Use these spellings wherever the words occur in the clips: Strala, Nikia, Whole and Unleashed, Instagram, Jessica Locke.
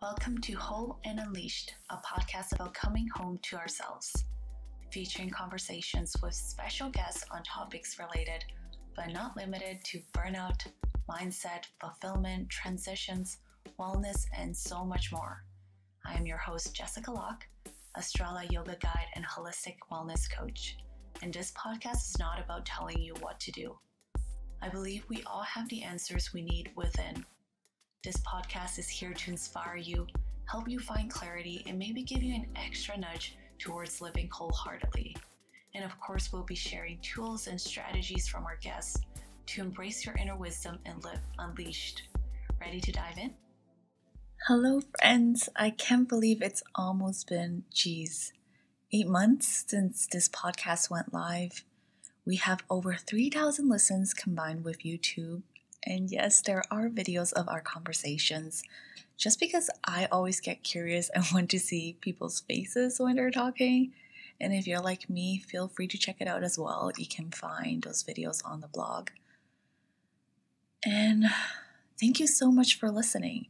Welcome to Whole and Unleashed, a podcast about coming home to ourselves, featuring conversations with special guests on topics related, but not limited to burnout, mindset, fulfillment, transitions, wellness, and so much more. I am your host, Jessica Locke, a Strala yoga guide and holistic wellness coach, and this podcast is not about telling you what to do. I believe we all have the answers we need within. This podcast is here to inspire you, help you find clarity, and maybe give you an extra nudge towards living wholeheartedly. And of course, we'll be sharing tools and strategies from our guests to embrace your inner wisdom and live unleashed. Ready to dive in? Hello, friends. I can't believe it's almost been, 8 months since this podcast went live. We have over 3,000 listens combined with YouTube. And yes, there are videos of our conversations just because I always get curious and want to see people's faces when they're talking. And if you're like me, feel free to check it out as well. You can find those videos on the blog. And thank you so much for listening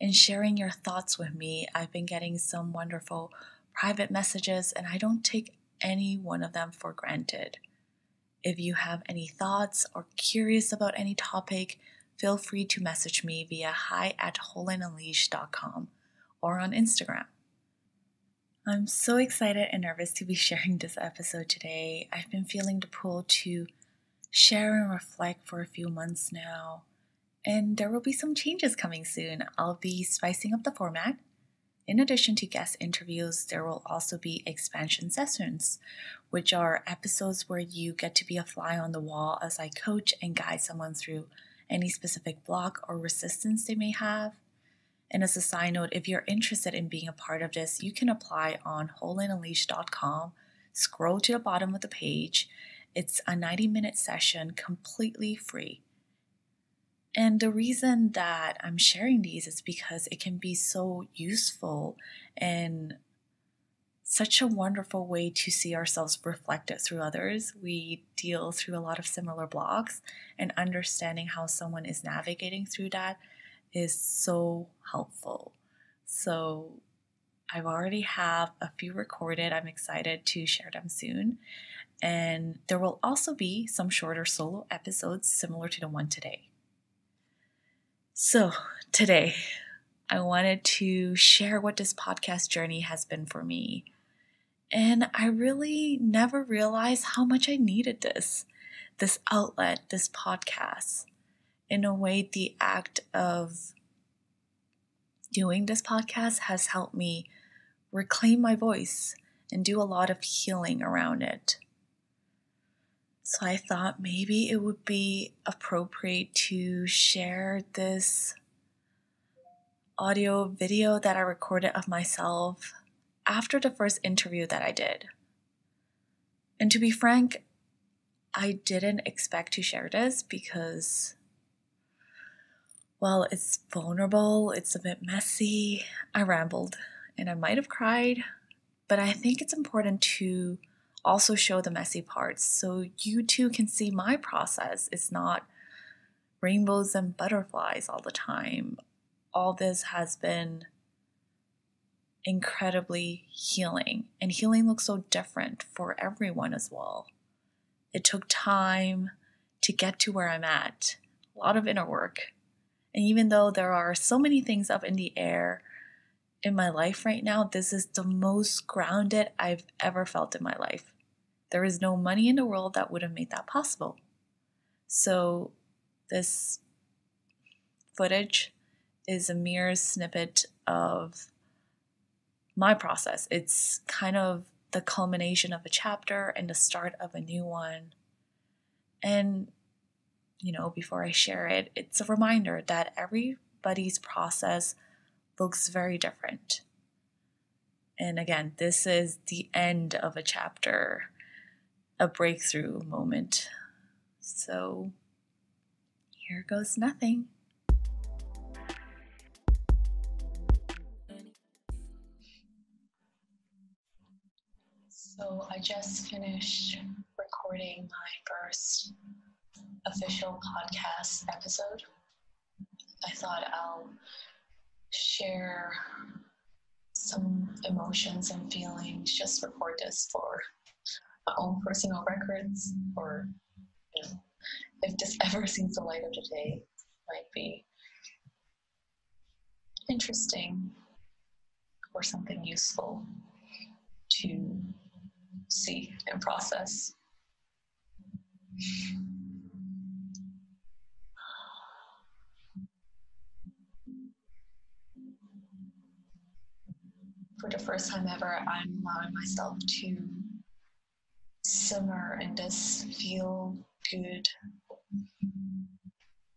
and sharing your thoughts with me. I've been getting some wonderful private messages, and I don't take any one of them for granted. If you have any thoughts or curious about any topic, feel free to message me via hi@wholeandunleashed.com or on Instagram. I'm so excited and nervous to be sharing this episode today. I've been feeling the pull to share and reflect for a few months now, and there will be some changes coming soon. I'll be spicing up the format. In addition to guest interviews, there will also be expansion sessions, which are episodes where you get to be a fly on the wall as I coach and guide someone through any specific block or resistance they may have. And as a side note, if you're interested in being a part of this, you can apply on wholeandunleashed.com. Scroll to the bottom of the page. It's a 90-minute session, completely free. And the reason that I'm sharing these is because it can be so useful and such a wonderful way to see ourselves reflected through others. We deal through a lot of similar blocks, and understanding how someone is navigating through that is so helpful. So I've already have a few recorded. I'm excited to share them soon. And there will also be some shorter solo episodes similar to the one today. So today, I wanted to share what this podcast journey has been for me. And I really never realized how much I needed this outlet, this podcast. In a way, the act of doing this podcast has helped me reclaim my voice and do a lot of healing around it. So I thought maybe it would be appropriate to share this audio video that I recorded of myself after the first interview that I did. And to be frank, I didn't expect to share this because, well, it's vulnerable, it's a bit messy. I rambled and I might have cried, but I think it's important to also show the messy parts so you too can see my process. It's not rainbows and butterflies all the time. All this has been incredibly healing, and healing looks so different for everyone as well. It took time to get to where I'm at, a lot of inner work. And even though there are so many things up in the air in my life right now, this is the most grounded I've ever felt in my life. There is no money in the world that would have made that possible. So this footage is a mere snippet of my process. It's kind of the culmination of a chapter and the start of a new one. And, you know, before I share it, it's a reminder that everybody's process looks very different. And again, this is the end of a chapter, a breakthrough moment. So here goes nothing. So I just finished recording my first official podcast episode. I thought I'll share some emotions and feelings, just record this for my own personal records, or if this ever sees the light of the day, might be interesting or something useful to see and process. For the first time ever, I'm allowing myself to simmer in this feel-good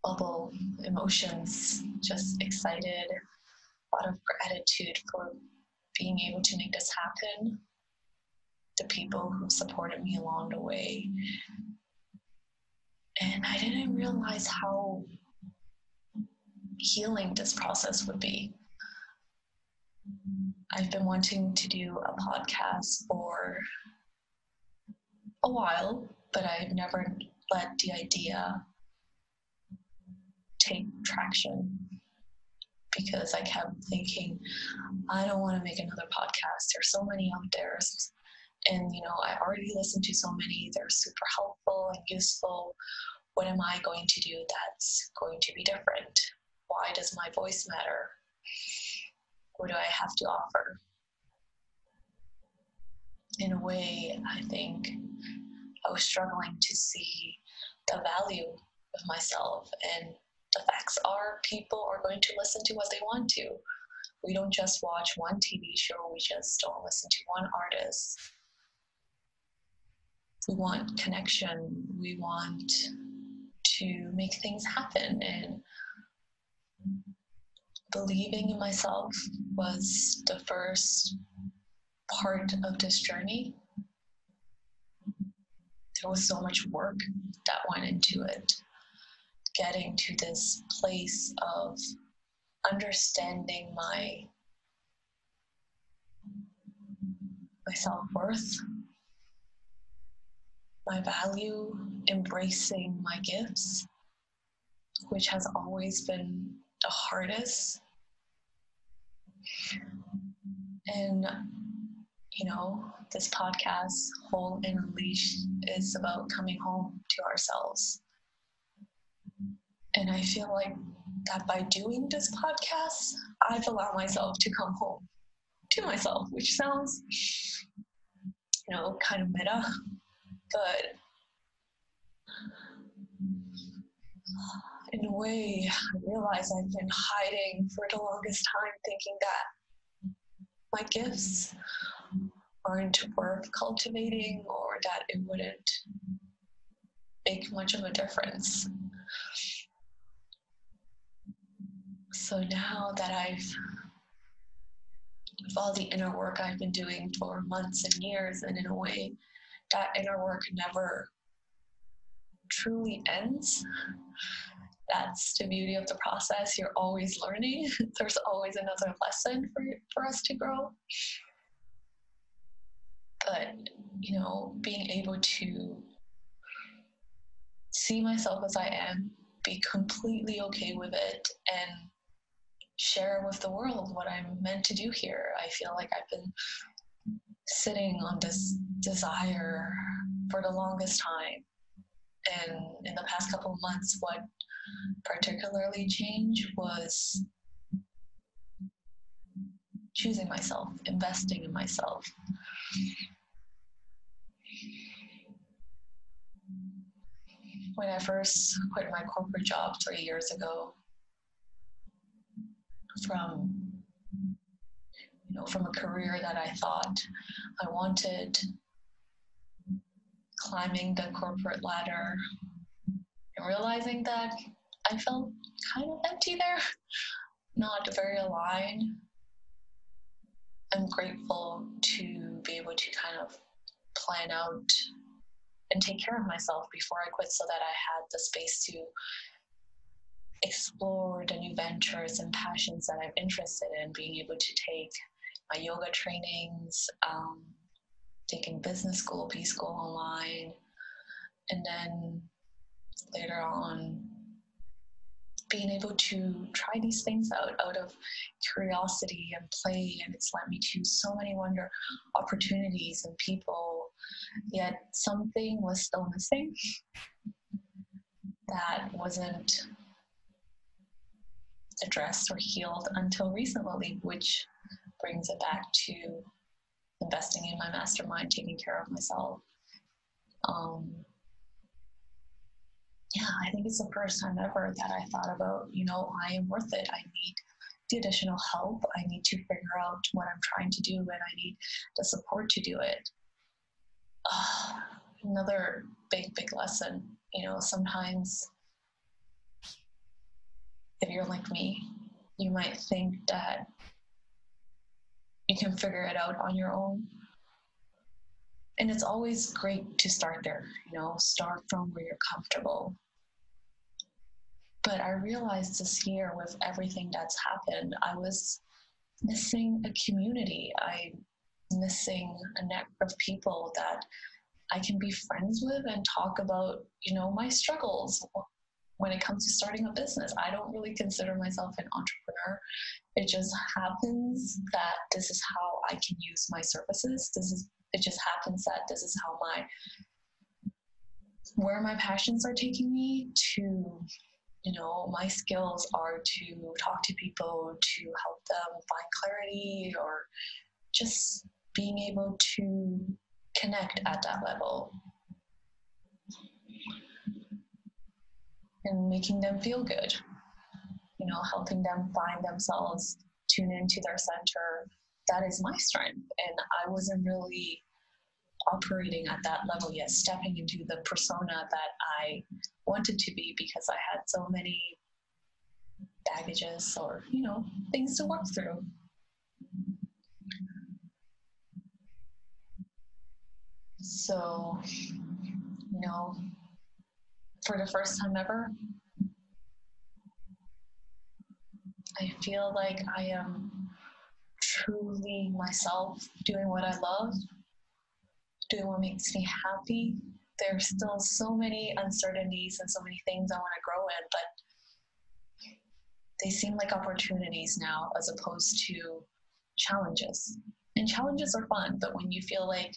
bubble, emotions, just excited, a lot of gratitude for being able to make this happen, the people who supported me along the way. And I didn't realize how healing this process would be. I've been wanting to do a podcast for a while, but I've never let the idea take traction because I kept thinking, I don't want to make another podcast. There's so many out there. And, I already listened to so many. They're super helpful and useful. What am I going to do that's going to be different? Why does my voice matter? What do I have to offer? In a way, I think I was struggling to see the value of myself. And the facts are, people are going to listen to what they want to. We don't just watch one TV show. We just don't listen to one artist. We want connection. We want to make things happen. And believing in myself was the first part of this journey. There was so much work that went into it. Getting to this place of understanding my self-worth, my value, embracing my gifts, which has always been the hardest. And, this podcast, Whole and Unleashed, is about coming home to ourselves. And I feel like that by doing this podcast, I've allowed myself to come home to myself, which sounds, kind of meta, but in a way, I realize I've been hiding for the longest time, thinking that my gifts aren't worth cultivating or that it wouldn't make much of a difference. So now that with all the inner work I've been doing for months and years, and in a way, that inner work never truly ends. That's the beauty of the process. You're always learning. There's always another lesson for us to grow. But, being able to see myself as I am, be completely okay with it, and share with the world what I'm meant to do here. I feel like I've been sitting on this desire for the longest time. And in the past couple of months, what particularly changed was choosing myself, investing in myself. When I first quit my corporate job 3 years ago, from a career that I thought I wanted, climbing the corporate ladder and realizing that I felt kind of empty there, not very aligned. I'm grateful to be able to kind of plan out and take care of myself before I quit so that I had the space to explore the new ventures and passions that I'm interested in, being able to take my yoga trainings, taking business school, B school online, and then later on being able to try these things out of curiosity and play, and it's led me to so many wonder opportunities and people, yet something was still missing that wasn't addressed or healed until recently, which brings it back to investing in my mastermind, taking care of myself. Yeah, I think it's the first time ever that I thought about, you know, I am worth it. I need the additional help. I need to figure out what I'm trying to do, and I need the support to do it. Another big, big lesson. You know, sometimes if you're like me, you might think that you can figure it out on your own. And it's always great to start there, you know, start from where you're comfortable. But I realized this year with everything that's happened, I was missing a community. I'm missing a network of people that I can be friends with and talk about, you know, my struggles when it comes to starting a business. I don't really consider myself an entrepreneur. It just happens that this is how I can use my services. It just happens that this is how where my passions are taking me to, you know, my skills are to talk to people, to help them find clarity, or just being able to connect at that level and making them feel good, you know, helping them find themselves, tune into their center. That is my strength, and I wasn't really operating at that level yet, stepping into the persona that I wanted to be, because I had so many baggages or, you know, things to work through. So, you know, for the first time ever, I feel like I am truly myself, doing what I love, doing what makes me happy. There's still so many uncertainties and so many things I want to grow in, but they seem like opportunities now as opposed to challenges. And challenges are fun, but when you feel like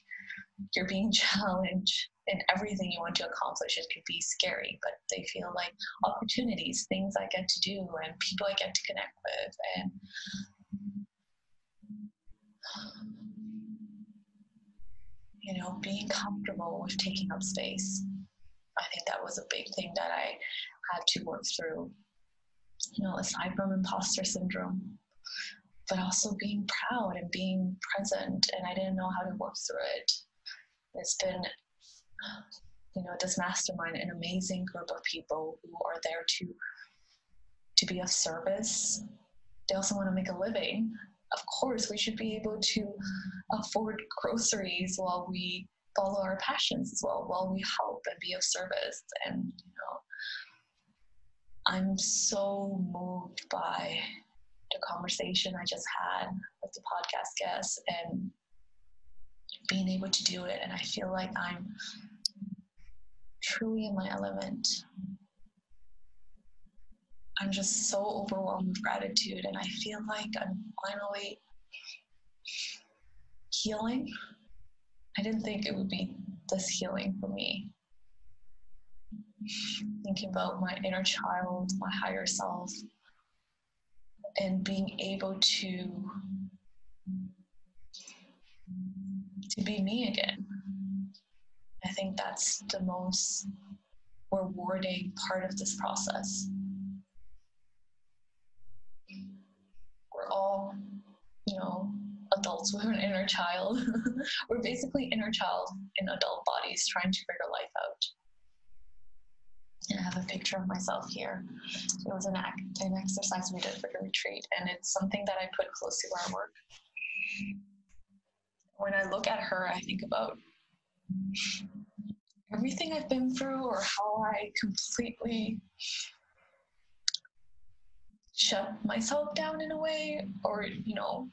you're being challenged in everything you want to accomplish, it could be scary, but they feel like opportunities, things I get to do and people I get to connect with. And you know, being comfortable with taking up space. I think that was a big thing that I had to work through, you know, aside from imposter syndrome, but also being proud and being present. And I didn't know how to work through it. It's been, you know, this mastermind, an amazing group of people who are there to be of service. They also want to make a living. Of course, we should be able to afford groceries while we follow our passions as well, while we help and be of service. And, you know, I'm so moved by the conversation I just had with the podcast guest and being able to do it. And I feel like I'm truly in my element. I'm just so overwhelmed with gratitude, and I feel like I'm finally healing. I didn't think it would be this healing for me. Thinking about my inner child, my higher self, and being able to be me again. I think that's the most rewarding part of this process. All, you know, adults with an inner child. We're basically inner child in adult bodies trying to figure life out. And I have a picture of myself here. It was an exercise we did for the retreat, and it's something that I put close to where I work. When I look at her, I think about everything I've been through, or how I completely shut myself down in a way, or, you know,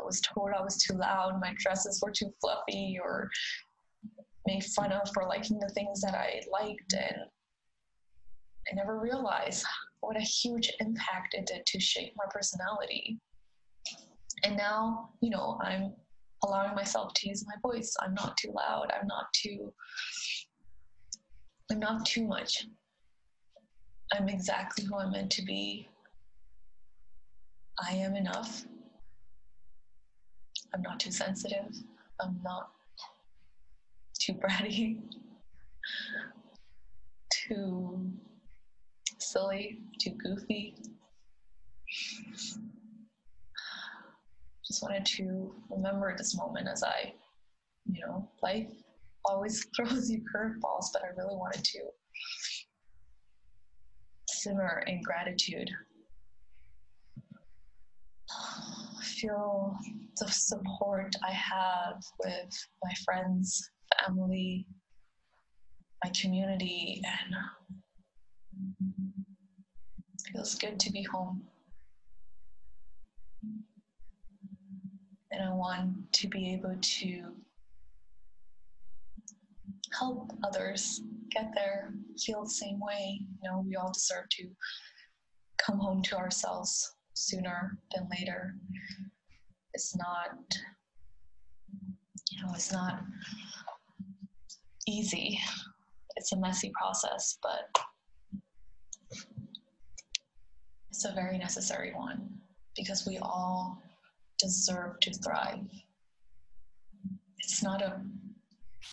I was told I was too loud, my dresses were too fluffy, or made fun of for liking the things that I liked. And I never realized what a huge impact it did to shape my personality. And now, you know, I'm allowing myself to use my voice. I'm not too loud. I'm not too much. I'm exactly who I'm meant to be. I am enough. I'm not too sensitive. I'm not too bratty, too silly, too goofy. Just wanted to remember this moment as I, you know, life always throws you curveballs, but I really wanted to simmer in gratitude. Feel the support I have with my friends, family, my community, and it feels good to be home. And I want to be able to help others get there, feel the same way. You know, we all deserve to come home to ourselves sooner than later. It's not, you know, it's not easy. It's a messy process, but it's a very necessary one because we all deserve to thrive. It's not a,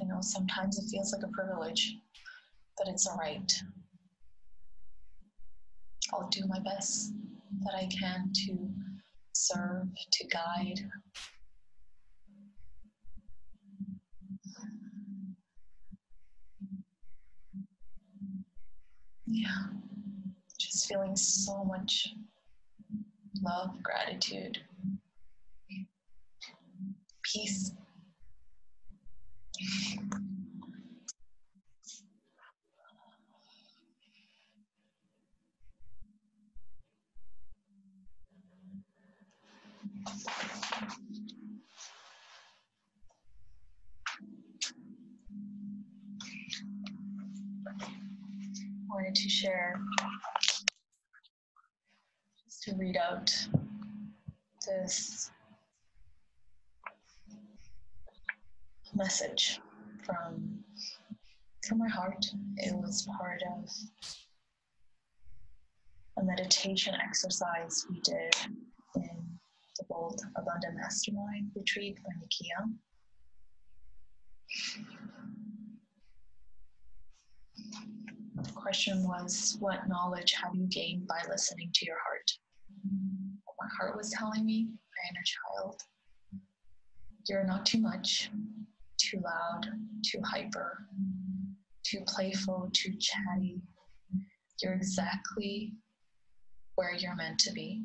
you know, sometimes it feels like a privilege, but it's a right. I'll do my best that I can to serve, to guide. Yeah, just feeling so much love, gratitude, peace. Wanted to share, just to read out this message from my heart. It was part of a meditation exercise we did in the Bold Abundant Mastermind retreat by Nikia. The question was, what knowledge have you gained by listening to your heart? What my heart was telling me, my inner child, you're not too much, too loud, too hyper, too playful, too chatty. You're exactly where you're meant to be,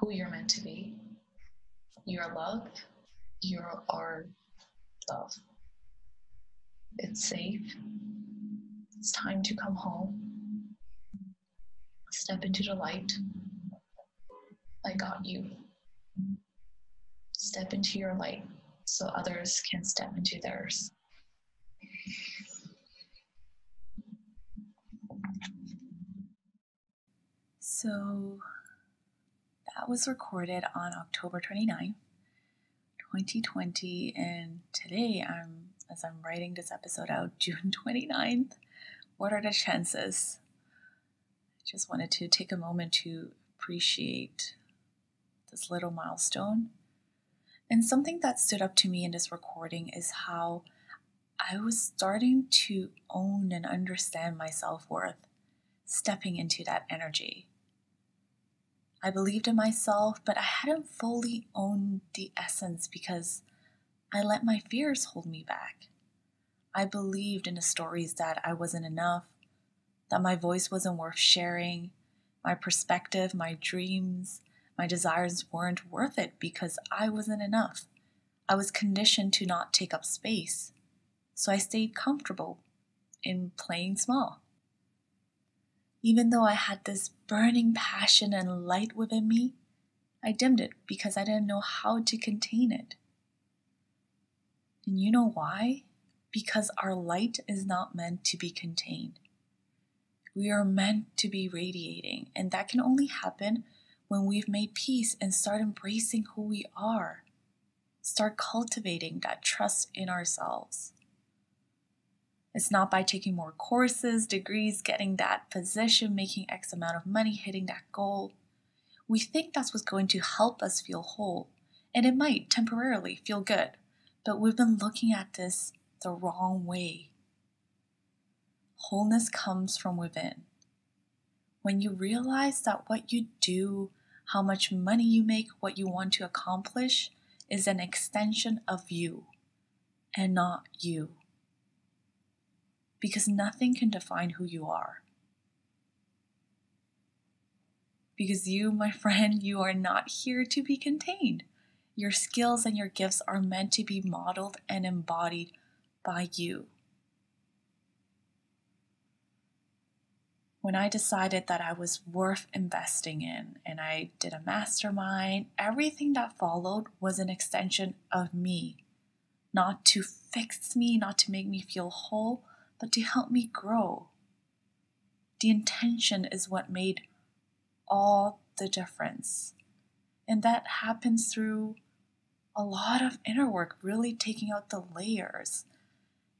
who you're meant to be. You're love, you are love. It's safe. It's time to come home. Step into the light. I got you. Step into your light so others can step into theirs. So that was recorded on October 29th, 2020. And today, as I'm writing this episode out, June 29th. What are the chances? I just wanted to take a moment to appreciate this little milestone. And something that stood up to me in this recording is how I was starting to own and understand my self-worth, stepping into that energy. I believed in myself, but I hadn't fully owned the essence because I let my fears hold me back. I believed in the stories that I wasn't enough, that my voice wasn't worth sharing, my perspective, my dreams, my desires weren't worth it because I wasn't enough. I was conditioned to not take up space, so I stayed comfortable in playing small. Even though I had this burning passion and light within me, I dimmed it because I didn't know how to contain it. And you know why? Because our light is not meant to be contained. We are meant to be radiating, and that can only happen when we've made peace and start embracing who we are. Start cultivating that trust in ourselves. It's not by taking more courses, degrees, getting that position, making X amount of money, hitting that goal. We think that's what's going to help us feel whole, and it might temporarily feel good, but we've been looking at this the wrong way. Wholeness comes from within. When you realize that what you do, how much money you make, what you want to accomplish is an extension of you and not you. Because nothing can define who you are. Because you, my friend, you are not here to be contained. Your skills and your gifts are meant to be modeled and embodied by you. When I decided that I was worth investing in and I did a mastermind, everything that followed was an extension of me. Not to fix me, not to make me feel whole, but to help me grow. The intention is what made all the difference. And that happens through a lot of inner work, really taking out the layers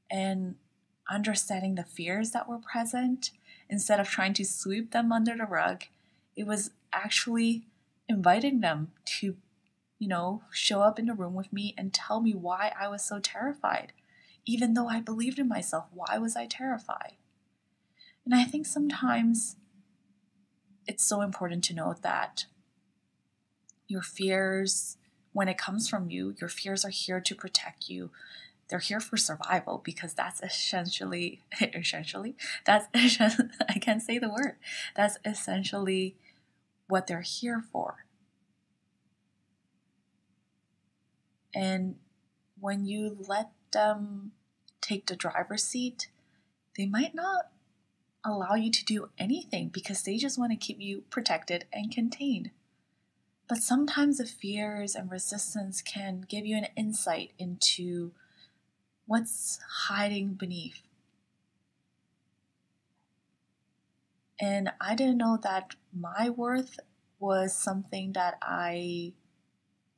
and understanding the fears that were present. Instead of trying to sweep them under the rug, it was actually inviting them to, show up in the room with me and tell me why I was so terrified. Even though I believed in myself, why was I terrified? And I think sometimes it's so important to know that your fears, when it comes from you, your fears are here to protect you. They're here for survival because that's essentially what they're here for. And when you let them take the driver's seat, they might not allow you to do anything because they just want to keep you protected and contained. But sometimes the fears and resistance can give you an insight into what's hiding beneath. And I didn't know that my worth was something that I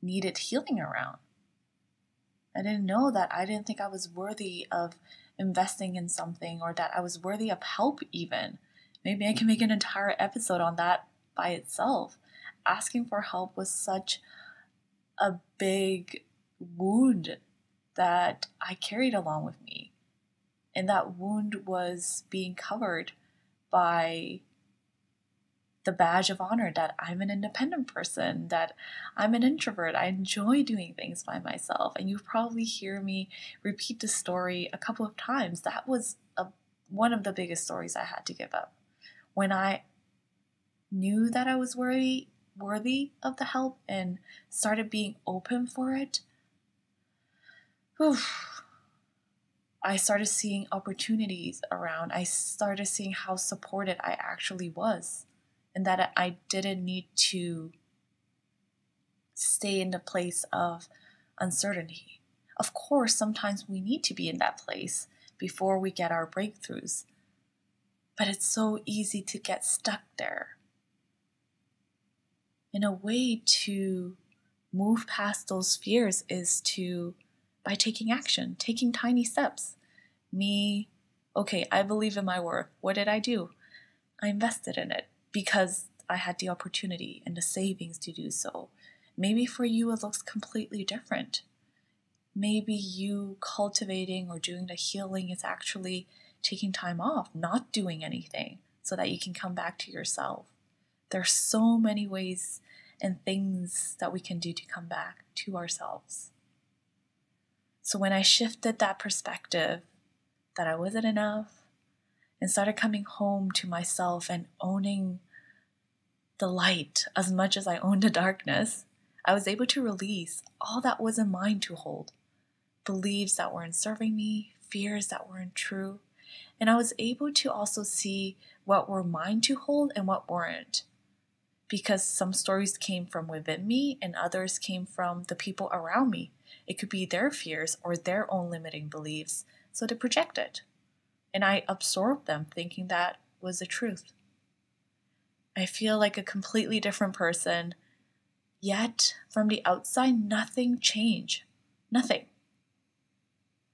needed healing around. I didn't know that. I didn't think I was worthy of investing in something or that I was worthy of help even. Maybe I can make an entire episode on that by itself. Asking for help was such a big wound that I carried along with me. And that wound was being covered by the badge of honor that I'm an independent person, that I'm an introvert, I enjoy doing things by myself. And you probably hear me repeat the story a couple of times. That was one of the biggest stories I had to give up. When I knew that I was worthy of the help and started being open for it, I started seeing opportunities around. I started seeing how supported I actually was. And that I didn't need to stay in the place of uncertainty. Of course, sometimes we need to be in that place before we get our breakthroughs. But it's so easy to get stuck there. And a way to move past those fears is by taking action, taking tiny steps. I believe in my work. What did I do? I invested in it. Because I had the opportunity and the savings to do so. Maybe for you it looks completely different. Maybe you cultivating or doing the healing is actually taking time off, not doing anything, so that you can come back to yourself. There's so many ways and things that we can do to come back to ourselves. So when I shifted that perspective that I wasn't enough and started coming home to myself and owning the light as much as I owned the darkness, I was able to release all that wasn't mine to hold. Beliefs that weren't serving me, fears that weren't true. And I was able to also see what were mine to hold and what weren't. Because some stories came from within me and others came from the people around me. It could be their fears or their own limiting beliefs, so they projected. And I absorbed them thinking that was the truth. I feel like a completely different person, yet from the outside, nothing changed. Nothing.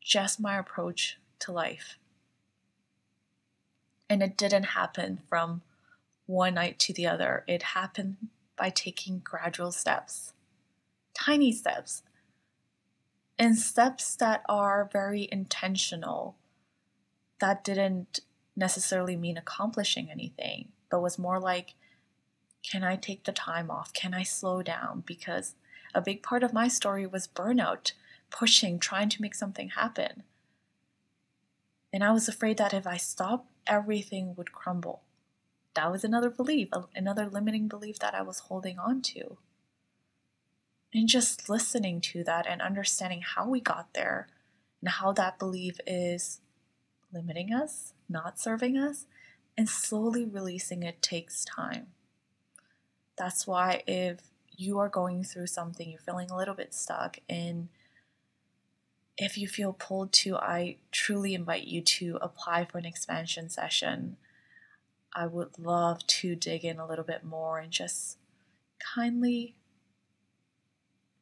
Just my approach to life. And it didn't happen from one night to the other. It happened by taking gradual steps, tiny steps, and steps that are very intentional, that didn't necessarily mean accomplishing anything, but was more like, can I take the time off? Can I slow down? Because a big part of my story was burnout, pushing, trying to make something happen. And I was afraid that if I stopped, everything would crumble. That was another belief, another limiting belief that I was holding on to. And just listening to that and understanding how we got there and how that belief is limiting us, not serving us, and slowly releasing it takes time. That's why if you are going through something, you're feeling a little bit stuck, and if you feel pulled to, I truly invite you to apply for an expansion session. I would love to dig in a little bit more and just kindly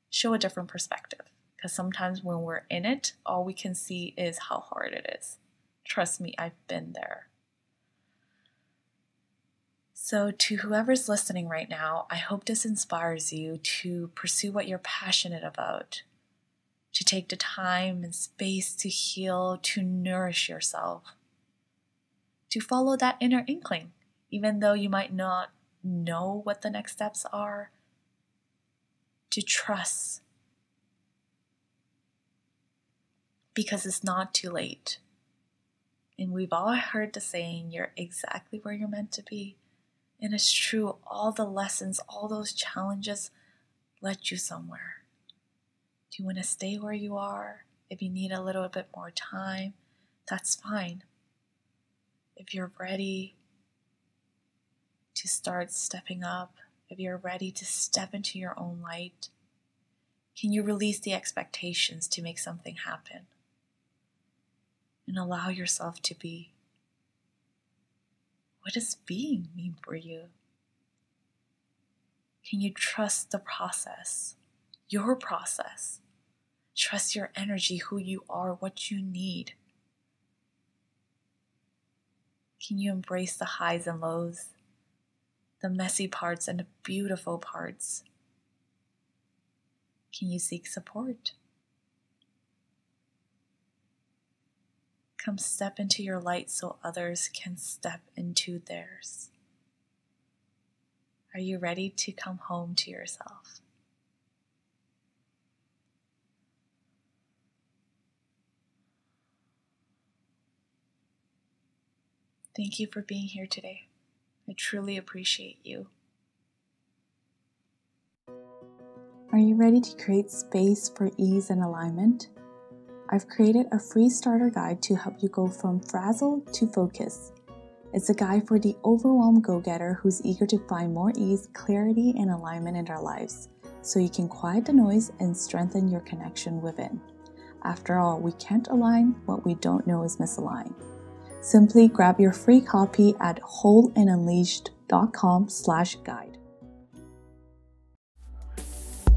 show a different perspective. Because sometimes when we're in it, all we can see is how hard it is. Trust me, I've been there. So to whoever's listening right now, I hope this inspires you to pursue what you're passionate about, to take the time and space to heal, to nourish yourself, to follow that inner inkling, even though you might not know what the next steps are, to trust, because it's not too late. And we've all heard the saying, you're exactly where you're meant to be. And it's true, all the lessons, all those challenges led you somewhere. Do you want to stay where you are? If you need a little bit more time, that's fine. If you're ready to start stepping up, if you're ready to step into your own light, can you release the expectations to make something happen? And allow yourself to be. What does being mean for you? Can you trust the process, your process? Trust your energy, who you are, what you need. Can you embrace the highs and lows, the messy parts and the beautiful parts? Can you seek support? Come step into your light so others can step into theirs. Are you ready to come home to yourself? Thank you for being here today. I truly appreciate you. Are you ready to create space for ease and alignment? I've created a free starter guide to help you go from frazzled to focus. It's a guide for the overwhelmed go-getter who's eager to find more ease, clarity, and alignment in their lives, so you can quiet the noise and strengthen your connection within. After all, we can't align what we don't know is misaligned. Simply grab your free copy at wholeandunleashed.com/guide.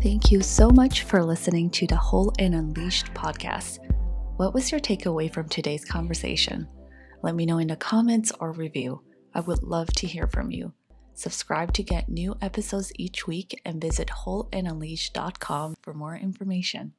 Thank you so much for listening to the Whole and Unleashed podcast. What was your takeaway from today's conversation? Let me know in the comments or review. I would love to hear from you. Subscribe to get new episodes each week and visit wholeandunleashed.com for more information.